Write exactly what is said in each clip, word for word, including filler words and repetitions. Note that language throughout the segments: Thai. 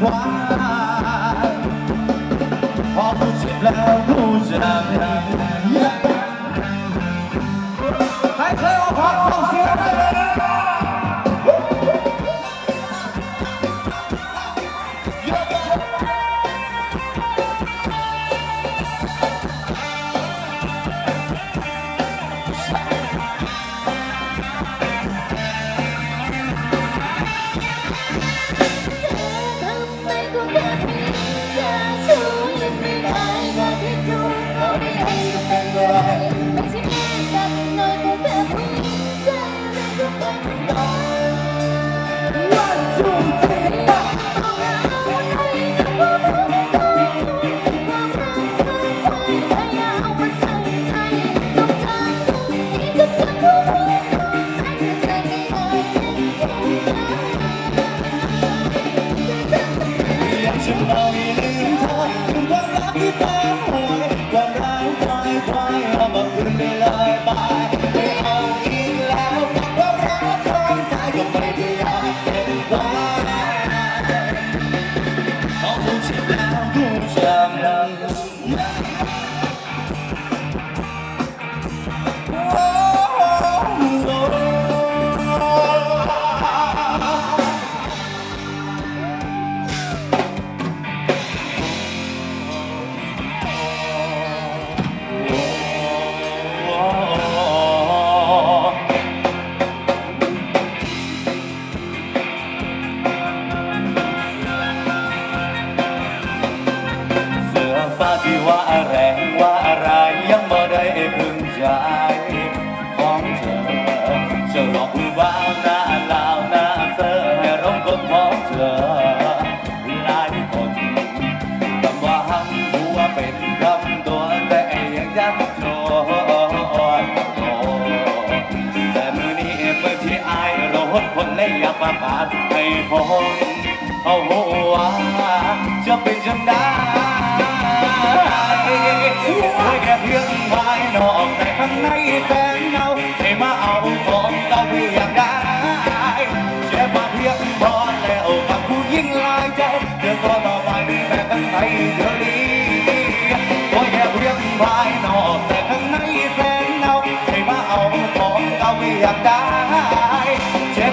quá họ không chịu là không chịu hãy thấy họ khó không chịu hãy làm mấy người giàu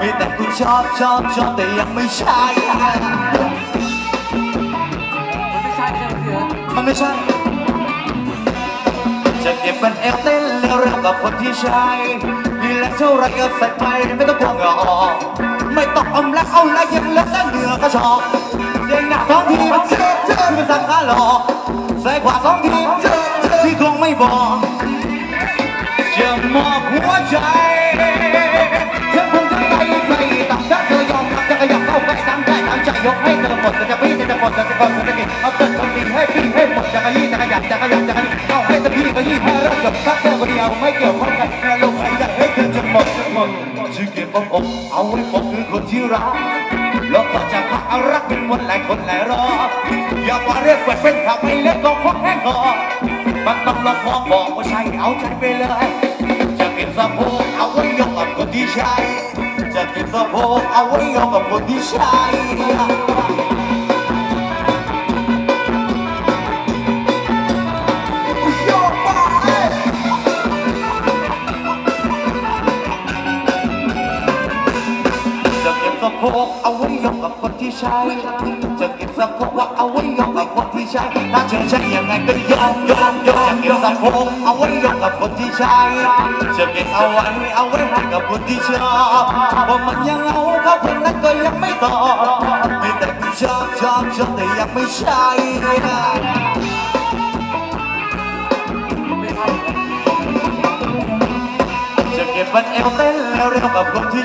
มีแต่คุณชอบชอบชอบแต่ยังไม่ใช่มันไม่ใช่จะเก็บเป็นเอฟเต้นเร็วๆกับคนที่ใช่ดีแล้วเท่าไรก็ใส่ไปไม่ต้องกลัวเหงื่อออกไม่ต้องอมและเอาและยังเลิกได้เหงื่อก็ชอบเด้งหน้าสองทีมันเจ็บเจ็บเป็นสังขารหลอกใส่ขวาสองทีเจ็บเจ็บที่คงไม่บอกจะมอบหัวใจเธอคงจะไปใส่ต่างถ้าเธอยอมรับจะขยับเข้าไปทางใจทางใจยกให้เธอหมดจะพี่จะหมดจะก่อนจะกินเอาเติมความดีให้พี่ให้หมดจะขยี้จะขยับจะขยับจะขยี้เอาให้เธอพี่ขยี้ให้รักกับรักเธอคนเดียวไม่เกี่ยวข้องกันลงหายใจให้เธอจะหมดจะหมดจะเก็บอบเอาไว้ปกคือคนที่รักแล้วก็จะพักรักเป็นวันหลายคนหลายรอบอย่าว่าเรียกว่าเป็นขับให้เล็กก็คงแห้งคอมันต้องลองพอบอกว่าใช่เอาใจไปเลยจะเก็บสะโพกเอาไว้ยอมกับคนที่ใช่จะเก็บสะโพกเอาไว้ยอมกับคนที่ใช่จะเก็บสะโพกเอาไว้ยอมกับคนที่ใช่จะเก็บสะโพกว่าเอาไว้ยอมกับคนที่ใช่ถ้าเจอใช่ยังไงก็ยอมยอมยอมยอมสะโพกเอาไว้ยอมกับคนที่ใช่จะเก็บเอาไว้เอาไว้ให้กับคนที่ชอบเพราะมันยังเอาเขาคนนั้นก็ยังไม่ตอบมีแต่คนชอบชอบชอบแต่ยังไม่ใช่จะเก็บมันเอวเต้นแล้วเร็วกับคนที่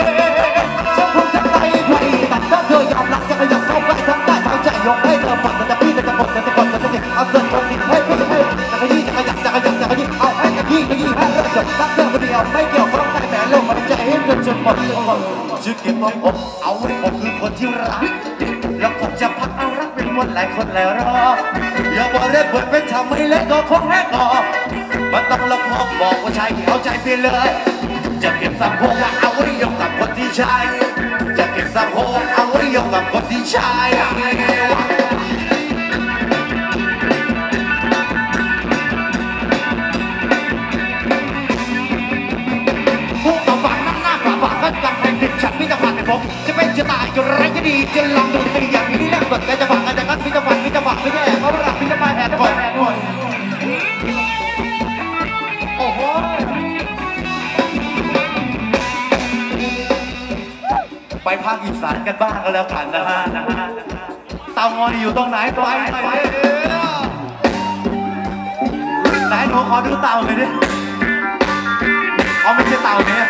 จะคงจะไปใครแต่ถ้าเธอยอมรักจะขยับเข้าไปทำได้ทางใจยกให้เธอฟังแต่พี่แต่จะหมดแต่จะกดแต่จะเด็กเอาเธอคนนี้ให้พี่ให้จะขยี้จะขยับจะขยับจะขยี้เอาให้จะขยี้จะขยี้ให้รักกับรักเธอคนเดียวไม่เกี่ยวข้องแต่แหมลมมันใจให้จนจนหมดจนหมดจะเก็บไว้อบเอาไว้ผมคือคนที่รักแล้วผมจะพักเอารักเป็นวันหลายคนหลายรอบอย่าว่าเรื่องเปิดเป็นทำไม่เล็กก็คงแห้งคอมันต้องลองพอบอกว่าใช่เอาใจไปเลยจะเก็บสะโพกเอาไว้ยอมกับคนที่ใช่จะเก็บสะโพกเอาไว้ยอมกับคนที่ใช่ผู้ต่อฝันนั่งหน้าฝ่าบาทก็กำลังดึงฉันพิจารณาในผมจะเป็นจะตายจะร้ายจะดีจะลองดูสิอย่างนี้แรกสุดแต่จะฝันแต่ก็พิจารณาพิจารณาไม่แย่เพราะรักพิจารณาแอบก่อนไปภาคอีสานกันบ้างกันแล้วกันนะฮะเตางอยอยู่ตรงไหนไปไปไหนหนูขอดูเต่าหน่อยดิเอาไม่ใช่เต่าเนี่ย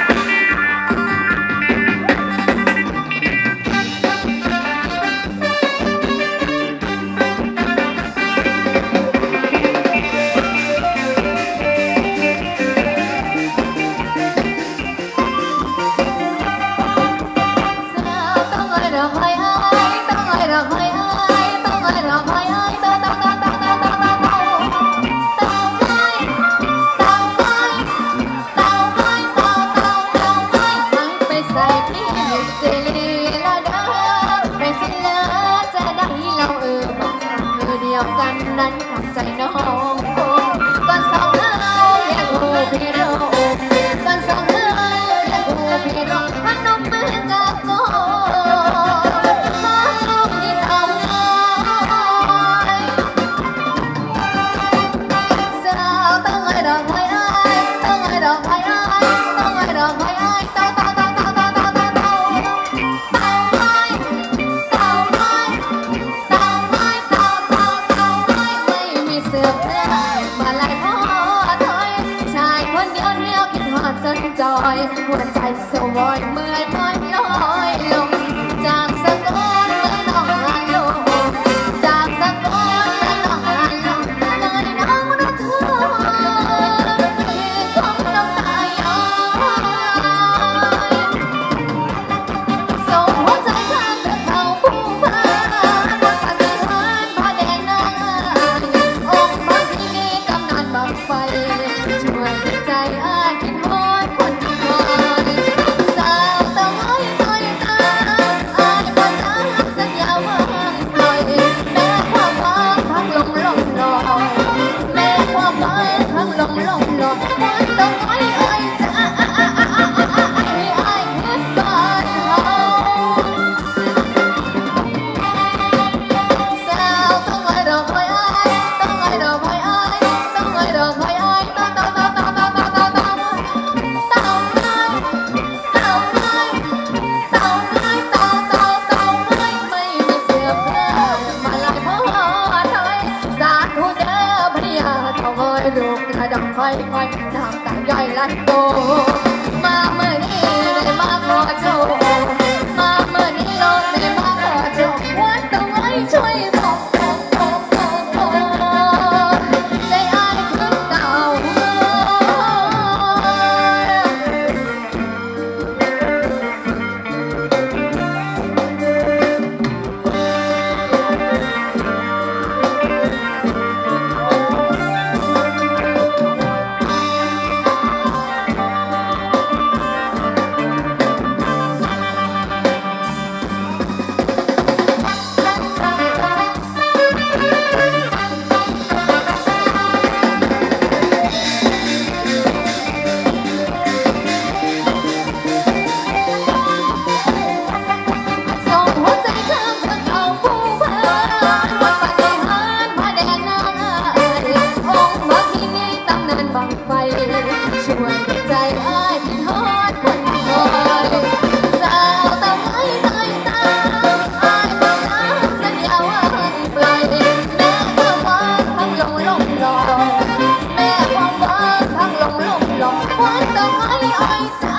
หัวใจสวยเมื่อยมันลอยลงจากสะกอน ค่อยค่อยทำตามย่อยลันโตมาเมื่อนี้ได้มาขอโชคมาเมื่อนี้โลกได้มาขอโชควัดต้องให้ช่วยส่งใจอายคือเก่าWhat the hell?